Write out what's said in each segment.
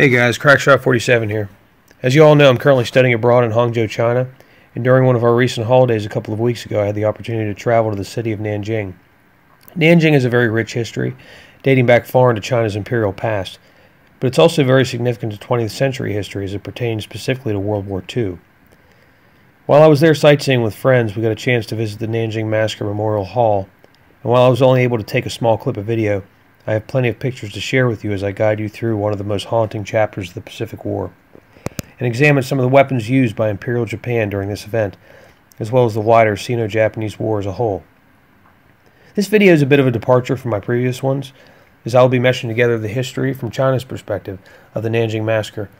Hey guys, CrackShot47 here. As you all know, I'm currently studying abroad in Hangzhou, China, and during one of our recent holidays a couple of weeks ago I had the opportunity to travel to the city of Nanjing. Nanjing has a very rich history, dating back far into China's imperial past, but it's also very significant to 20th century history as it pertains specifically to World War II. While I was there sightseeing with friends, we got a chance to visit the Nanjing Massacre Memorial Hall, and while I was only able to take a small clip of video, I have plenty of pictures to share with you as I guide you through one of the most haunting chapters of the Pacific War, and examine some of the weapons used by Imperial Japan during this event, as well as the wider Sino-Japanese War as a whole. This video is a bit of a departure from my previous ones, as I will be meshing together the history from China's perspective of the Nanjing Massacre,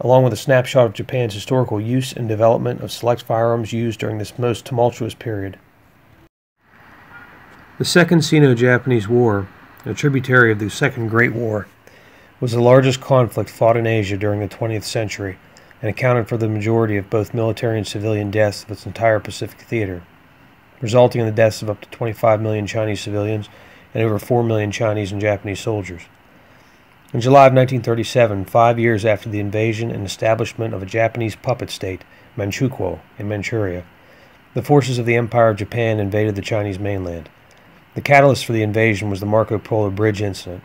along with a snapshot of Japan's historical use and development of select firearms used during this most tumultuous period. The Second Sino-Japanese War, a tributary of the Second Great War, was the largest conflict fought in Asia during the 20th century and accounted for the majority of both military and civilian deaths of its entire Pacific theater, resulting in the deaths of up to 25 million Chinese civilians and over 4 million Chinese and Japanese soldiers. In July of 1937, 5 years after the invasion and establishment of a Japanese puppet state, Manchukuo, in Manchuria, the forces of the Empire of Japan invaded the Chinese mainland. The catalyst for the invasion was the Marco Polo Bridge Incident,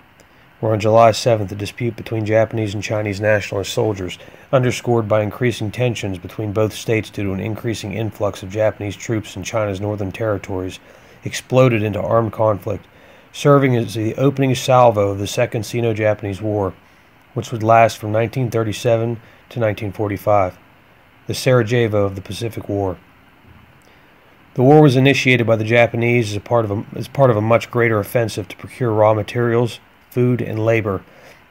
where on July 7th a dispute between Japanese and Chinese nationalist soldiers, underscored by increasing tensions between both states due to an increasing influx of Japanese troops in China's northern territories, exploded into armed conflict, serving as the opening salvo of the Second Sino-Japanese War, which would last from 1937 to 1945, the Sarajevo of the Pacific War. The war was initiated by the Japanese as part of a much greater offensive to procure raw materials, food, and labor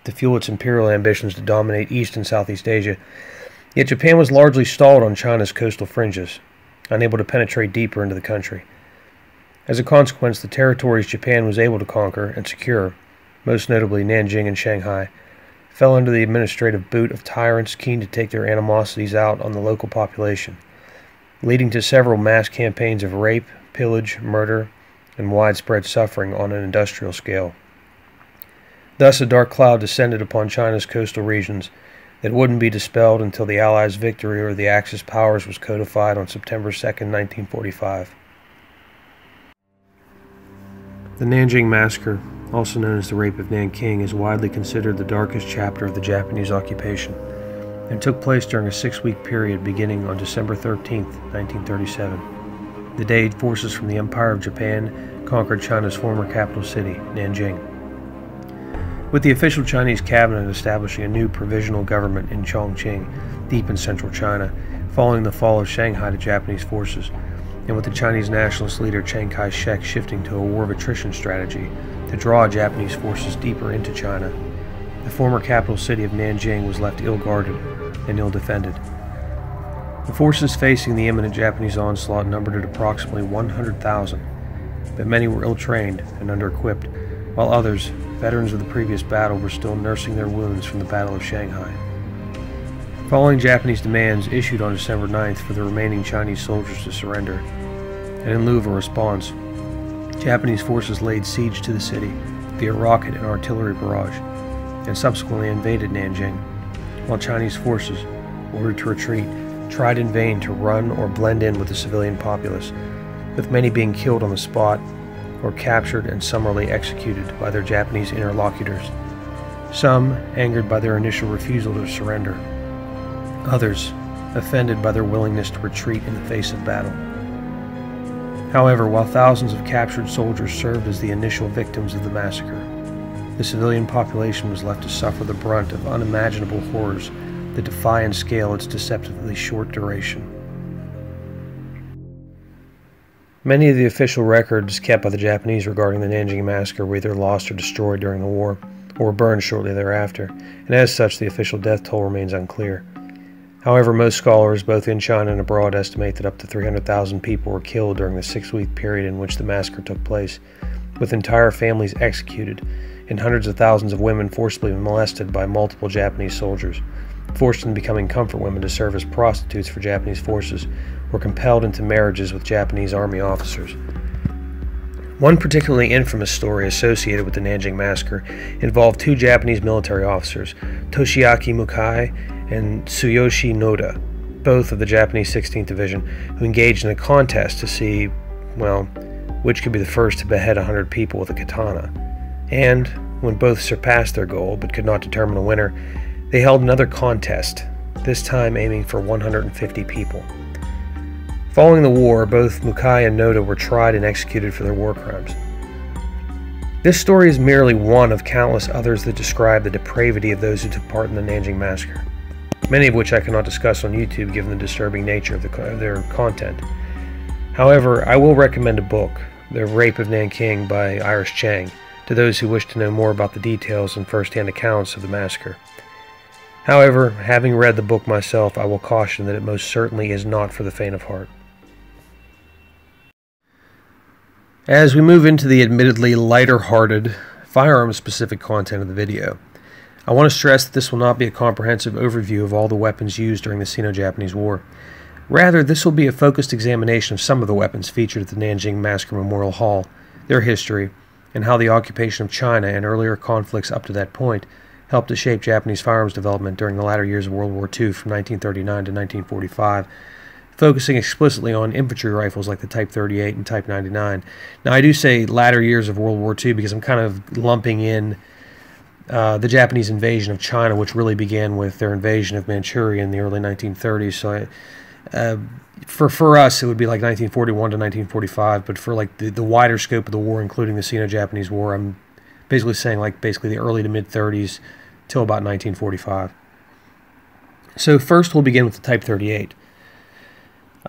to fuel its imperial ambitions to dominate East and Southeast Asia. Yet Japan was largely stalled on China's coastal fringes, unable to penetrate deeper into the country. As a consequence, the territories Japan was able to conquer and secure, most notably Nanjing and Shanghai, fell under the administrative boot of tyrants keen to take their animosities out on the local population, leading to several mass campaigns of rape, pillage, murder, and widespread suffering on an industrial scale. Thus, a dark cloud descended upon China's coastal regions that wouldn't be dispelled until the Allies' victory over the Axis powers was codified on September 2, 1945. The Nanjing Massacre, also known as the Rape of Nanking, is widely considered the darkest chapter of the Japanese occupation, and took place during a six-week period beginning on December 13, 1937, the day forces from the Empire of Japan conquered China's former capital city, Nanjing. With the official Chinese cabinet establishing a new provisional government in Chongqing, deep in central China, following the fall of Shanghai to Japanese forces, and with the Chinese nationalist leader Chiang Kai-shek shifting to a war of attrition strategy to draw Japanese forces deeper into China, the former capital city of Nanjing was left ill-guarded and ill-defended. The forces facing the imminent Japanese onslaught numbered at approximately 100,000, but many were ill-trained and under-equipped, while others, veterans of the previous battle, were still nursing their wounds from the Battle of Shanghai. Following Japanese demands issued on December 9th for the remaining Chinese soldiers to surrender, and in lieu of a response, Japanese forces laid siege to the city via rocket and artillery barrage, and subsequently invaded Nanjing, while Chinese forces, ordered to retreat, tried in vain to run or blend in with the civilian populace, with many being killed on the spot or captured and summarily executed by their Japanese interlocutors, some angered by their initial refusal to surrender, others offended by their willingness to retreat in the face of battle. However, while thousands of captured soldiers served as the initial victims of the massacre, the civilian population was left to suffer the brunt of unimaginable horrors that defy and scale its deceptively short duration. Many of the official records kept by the Japanese regarding the Nanjing Massacre were either lost or destroyed during the war, or burned shortly thereafter, and as such the official death toll remains unclear. However, most scholars, both in China and abroad, estimate that up to 300,000 people were killed during the six-week period in which the massacre took place, with entire families executed, and hundreds of thousands of women forcibly molested by multiple Japanese soldiers, forced into becoming comfort women to serve as prostitutes for Japanese forces, or compelled into marriages with Japanese army officers. One particularly infamous story associated with the Nanjing Massacre involved two Japanese military officers, Toshiaki Mukai and Tsuyoshi Noda, both of the Japanese 16th Division, who engaged in a contest to see, well, which could be the first to behead 100 people with a katana. And when both surpassed their goal but could not determine a winner, they held another contest, this time aiming for 150 people. Following the war, both Mukai and Noda were tried and executed for their war crimes. This story is merely one of countless others that describe the depravity of those who took part in the Nanjing Massacre, many of which I cannot discuss on YouTube given the disturbing nature of their content. However, I will recommend a book, The Rape of Nanking by Iris Chang, to those who wish to know more about the details and first-hand accounts of the massacre. However, having read the book myself, I will caution that it most certainly is not for the faint of heart. As we move into the admittedly lighter-hearted, firearms-specific content of the video, I want to stress that this will not be a comprehensive overview of all the weapons used during the Sino-Japanese War. Rather, this will be a focused examination of some of the weapons featured at the Nanjing Massacre Memorial Hall, their history, and how the occupation of China and earlier conflicts up to that point helped to shape Japanese firearms development during the latter years of World War II from 1939 to 1945, focusing explicitly on infantry rifles like the Type 38 and Type 99. Now, I do say latter years of World War II because I'm kind of lumping in the Japanese invasion of China, which really began with their invasion of Manchuria in the early 1930s. So for us, it would be like 1941 to 1945, but for like the wider scope of the war, including the Sino-Japanese War, I'm basically saying like basically the early to mid-30s till about 1945. So first we'll begin with the Type 38.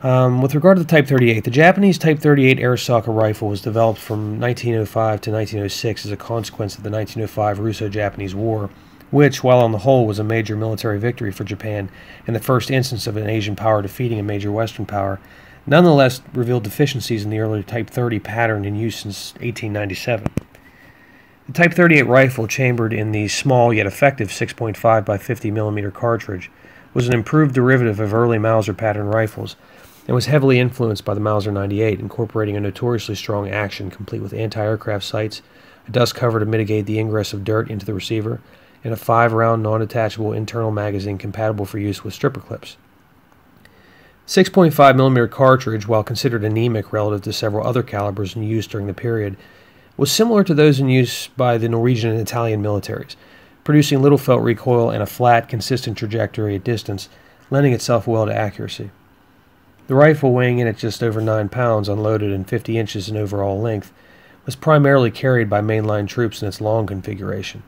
With regard to the Type 38, the Japanese Type 38 Arisaka rifle was developed from 1905 to 1906 as a consequence of the 1905 Russo-Japanese War, which, while on the whole, was a major military victory for Japan and the first instance of an Asian power defeating a major Western power, nonetheless revealed deficiencies in the earlier Type 30 pattern in use since 1897. The Type 38 rifle, chambered in the small yet effective 6.5 by 50 mm cartridge, was an improved derivative of early Mauser pattern rifles and was heavily influenced by the Mauser 98, incorporating a notoriously strong action complete with anti-aircraft sights, a dust cover to mitigate the ingress of dirt into the receiver, and a 5-round non-detachable internal magazine compatible for use with stripper clips. 6.5 mm cartridge, while considered anemic relative to several other calibers in use during the period, was similar to those in use by the Norwegian and Italian militaries, producing little felt recoil and a flat, consistent trajectory at distance, lending itself well to accuracy. The rifle, weighing in at just over 9 pounds, unloaded and 50 inches in overall length, was primarily carried by mainline troops in its long configuration,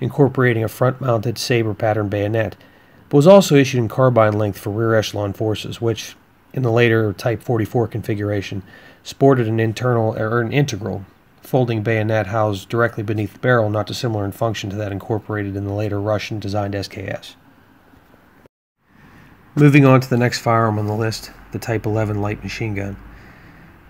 incorporating a front-mounted saber-pattern bayonet, but was also issued in carbine length for rear echelon forces, which, in the later Type 44 configuration, sported an integral folding bayonet housed directly beneath the barrel, not dissimilar in function to that incorporated in the later Russian-designed SKS. Moving on to the next firearm on the list, the Type 11 light machine gun.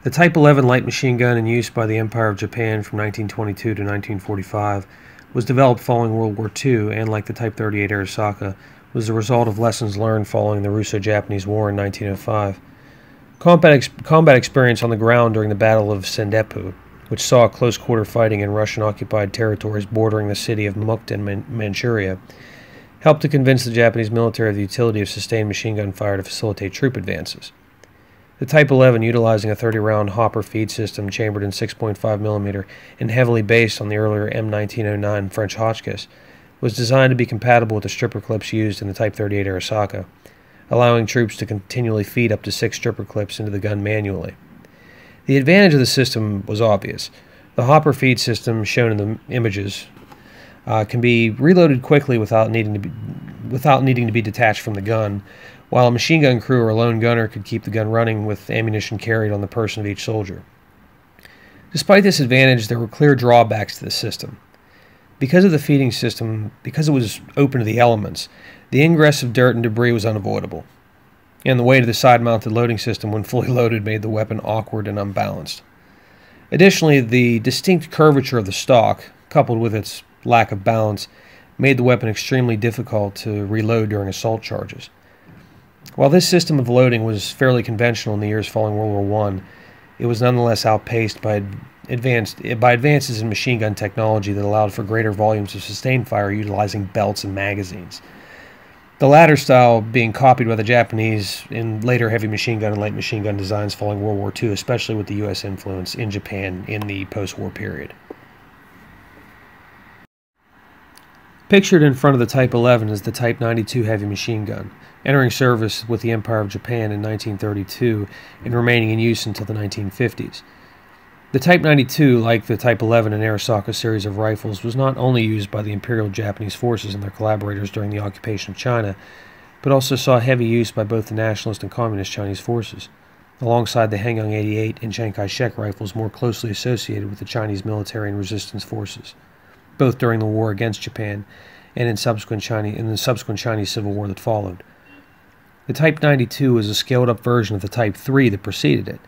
The Type 11 light machine gun, in use by the Empire of Japan from 1922 to 1945, was developed following World War II and, like the Type 38 Arisaka, was the result of lessons learned following the Russo-Japanese War in 1905. Combat experience on the ground during the Battle of Sendepu, which saw close-quarter fighting in Russian-occupied territories bordering the city of Mukden, Manchuria, helped to convince the Japanese military of the utility of sustained machine gun fire to facilitate troop advances. The Type 11, utilizing a 30-round hopper feed system chambered in 6.5 mm and heavily based on the earlier M1909 French Hotchkiss, was designed to be compatible with the stripper clips used in the Type 38 Arisaka, allowing troops to continually feed up to 6 stripper clips into the gun manually. The advantage of the system was obvious. The hopper feed system, shown in the images, can be reloaded quickly without needing to be detached from the gun, while a machine gun crew or a lone gunner could keep the gun running with ammunition carried on the person of each soldier. Despite this advantage, there were clear drawbacks to the system. Because of the feeding system, because it was open to the elements, the ingress of dirt and debris was unavoidable, and the weight of the side-mounted loading system, when fully loaded, made the weapon awkward and unbalanced. Additionally, the distinct curvature of the stock, coupled with its lack of balance, made the weapon extremely difficult to reload during assault charges. While this system of loading was fairly conventional in the years following World War I, it was nonetheless outpaced by advances in machine gun technology that allowed for greater volumes of sustained fire utilizing belts and magazines. The latter style being copied by the Japanese in later heavy machine gun and light machine gun designs following World War II, especially with the U.S. influence in Japan in the post-war period. Pictured in front of the Type 11 is the Type 92 heavy machine gun, entering service with the Empire of Japan in 1932 and remaining in use until the 1950s. The Type 92, like the Type 11 and Arisaka series of rifles, was not only used by the Imperial Japanese forces and their collaborators during the occupation of China, but also saw heavy use by both the Nationalist and Communist Chinese forces, alongside the Hengyang 88 and Chiang Kai-shek rifles more closely associated with the Chinese military and resistance forces, both during the war against Japan and in the subsequent Chinese Civil War that followed. The Type 92 was a scaled-up version of the Type 3 that preceded it,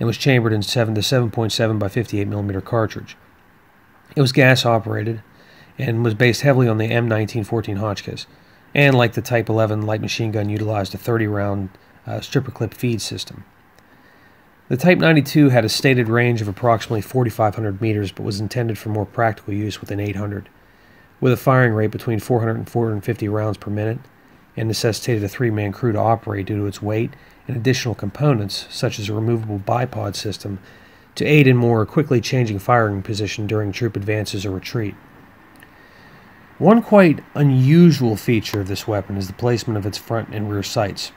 and was chambered in the 7.7 by 58mm cartridge. It was gas-operated and was based heavily on the M1914 Hotchkiss, and like the Type 11 light machine gun utilized a 30-round stripper clip feed system. The Type 92 had a stated range of approximately 4,500 meters but was intended for more practical use within 800, with a firing rate between 400 and 450 rounds per minute, and necessitated a three-man crew to operate due to its weight and additional components, such as a removable bipod system, to aid in more quickly changing firing position during troop advances or retreat. One quite unusual feature of this weapon is the placement of its front and rear sights,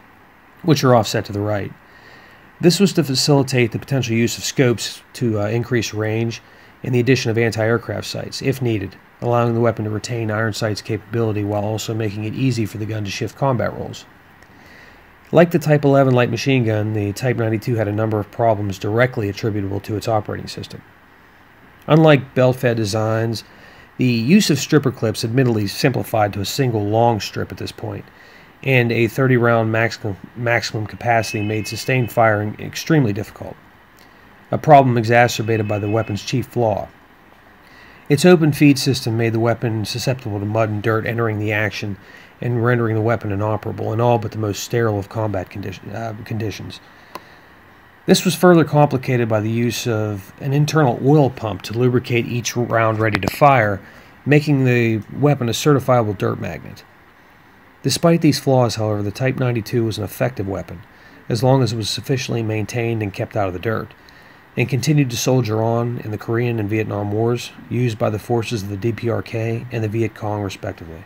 which are offset to the right. This was to facilitate the potential use of scopes to increase range and the addition of anti-aircraft sights, if needed, allowing the weapon to retain iron sights capability while also making it easy for the gun to shift combat roles. Like the Type 11 light machine gun, the Type 92 had a number of problems directly attributable to its operating system. Unlike belt-fed designs, the use of stripper clips admittedly simplified to a single long strip at this point, and a 30-round maximum capacity made sustained firing extremely difficult, a problem exacerbated by the weapon's chief flaw. Its open feed system made the weapon susceptible to mud and dirt entering the action and rendering the weapon inoperable in all but the most sterile of combat conditions. This was further complicated by the use of an internal oil pump to lubricate each round ready to fire, making the weapon a certifiable dirt magnet. Despite these flaws, however, the Type 92 was an effective weapon, as long as it was sufficiently maintained and kept out of the dirt, and continued to soldier on in the Korean and Vietnam Wars, used by the forces of the DPRK and the Viet Cong, respectively.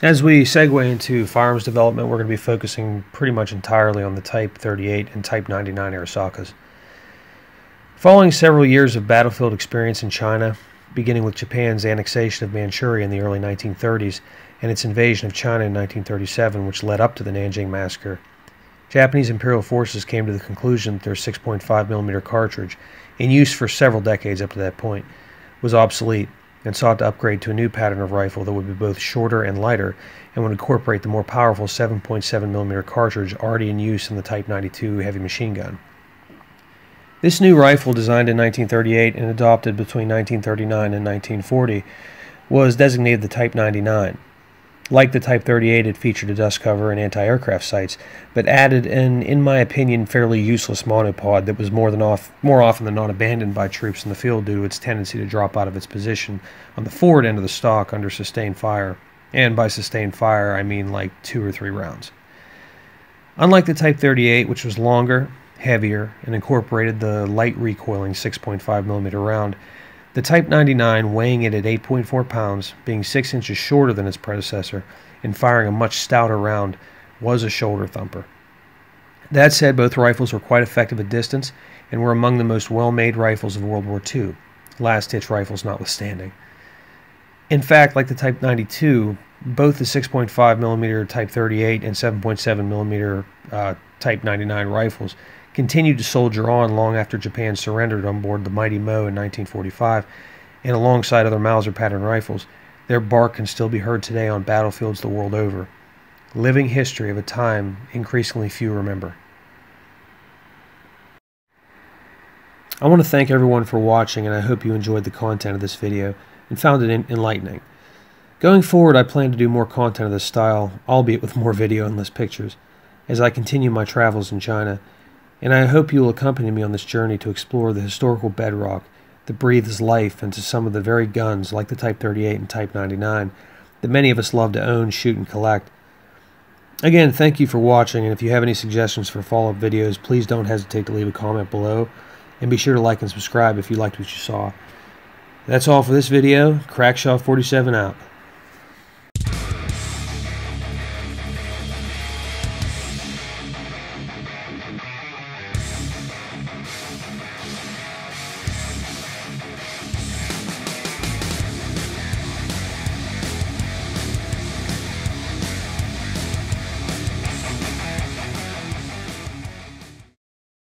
As we segue into firearms development, we're going to be focusing pretty much entirely on the Type 38 and Type 99 Arisakas. Following several years of battlefield experience in China, beginning with Japan's annexation of Manchuria in the early 1930s and its invasion of China in 1937, which led up to the Nanjing Massacre, Japanese Imperial forces came to the conclusion that their 6.5mm cartridge, in use for several decades up to that point, was obsolete and sought to upgrade to a new pattern of rifle that would be both shorter and lighter and would incorporate the more powerful 7.7mm cartridge already in use in the Type 92 heavy machine gun. This new rifle, designed in 1938 and adopted between 1939 and 1940, was designated the Type 99. Like the Type 38, it featured a dust cover and anti-aircraft sights, but added an, in my opinion, fairly useless monopod that was more often than not abandoned by troops in the field due to its tendency to drop out of its position on the forward end of the stock under sustained fire. And by sustained fire, I mean like 2 or 3 rounds. Unlike the Type 38, which was longer, heavier, and incorporated the light recoiling 6.5mm round, the Type 99, weighing it at 8.4 pounds, being 6 inches shorter than its predecessor, and firing a much stouter round, was a shoulder thumper. That said, both rifles were quite effective at distance and were among the most well-made rifles of World War II, last-ditch rifles notwithstanding. In fact, like the Type 92, both the 6.5mm Type 38 and 7.7mm Type 99 rifles continued to soldier on long after Japan surrendered on board the Mighty Mo in 1945, and alongside other Mauser pattern rifles, their bark can still be heard today on battlefields the world over. Living history of a time increasingly few remember. I want to thank everyone for watching, and I hope you enjoyed the content of this video and found it enlightening. Going forward, I plan to do more content of this style, albeit with more video and less pictures, as I continue my travels in China, and I hope you will accompany me on this journey to explore the historical bedrock that breathes life into some of the very guns, like the Type 38 and Type 99, that many of us love to own, shoot, and collect. Again, thank you for watching, and if you have any suggestions for follow-up videos, please don't hesitate to leave a comment below, and be sure to like and subscribe if you liked what you saw. That's all for this video. CrackShot47 out.